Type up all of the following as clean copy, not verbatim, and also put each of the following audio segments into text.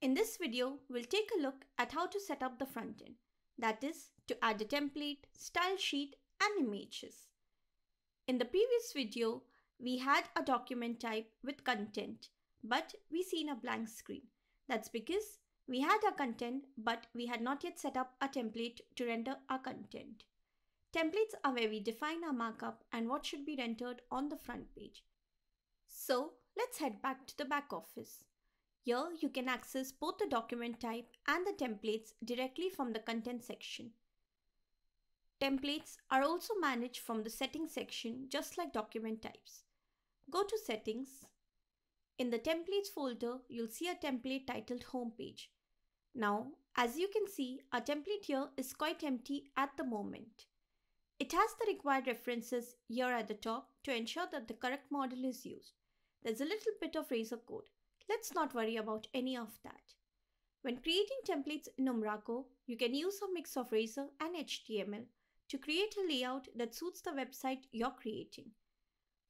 In this video, we'll take a look at how to set up the front end, that is, to add a template, style sheet, and images. In the previous video, we had a document type with content, but we seen a blank screen. That's because we had our content, but we had not yet set up a template to render our content. Templates are where we define our markup and what should be rendered on the front page. So let's head back to the back office. Here you can access both the document type and the templates directly from the content section. Templates are also managed from the settings section, just like document types. Go to settings. In the templates folder, you'll see a template titled homepage. Now, as you can see, our template here is quite empty at the moment. It has the required references here at the top to ensure that the correct model is used. There's a little bit of Razor code. Let's not worry about any of that. When creating templates in Umbraco, you can use a mix of Razor and HTML to create a layout that suits the website you're creating.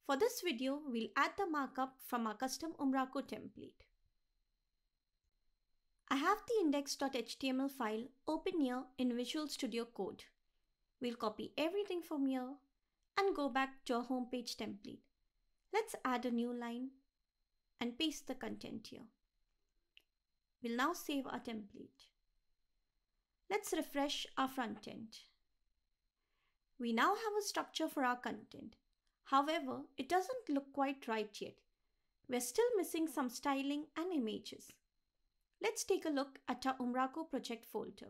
For this video, we'll add the markup from our custom Umbraco template. I have the index.html file open here in Visual Studio Code. We'll copy everything from here and go back to our homepage template. Let's add a new line and paste the content here. We'll now save our template. Let's refresh our front end. We now have a structure for our content. However, it doesn't look quite right yet. We're still missing some styling and images. Let's take a look at our Umbraco project folder.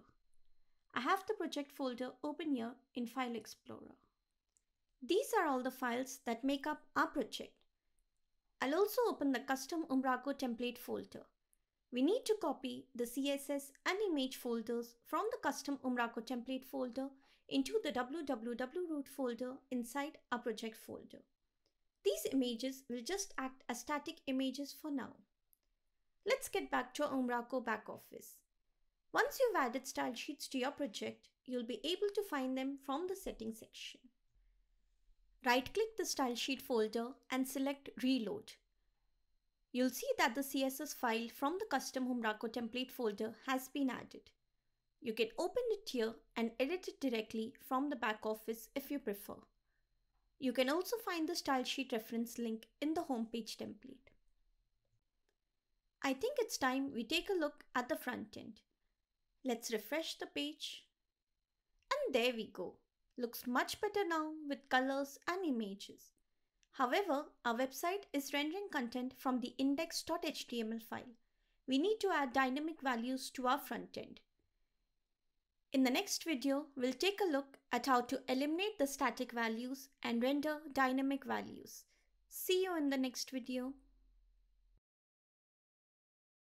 I have the project folder open here in File Explorer. These are all the files that make up our project. I'll also open the custom Umbraco template folder. We need to copy the CSS and image folders from the custom Umbraco template folder into the www root folder inside our project folder. These images will just act as static images for now. Let's get back to our Umbraco back office. Once you've added style sheets to your project, you'll be able to find them from the settings section. Right-click the style sheet folder and select Reload. You'll see that the CSS file from the custom Umbraco template folder has been added. You can open it here and edit it directly from the back office if you prefer. You can also find the style sheet reference link in the homepage template. I think it's time we take a look at the front end. Let's refresh the page. And there we go. Looks much better now with colors and images. However, our website is rendering content from the index.html file. We need to add dynamic values to our front end. In the next video, we'll take a look at how to eliminate the static values and render dynamic values. See you in the next video.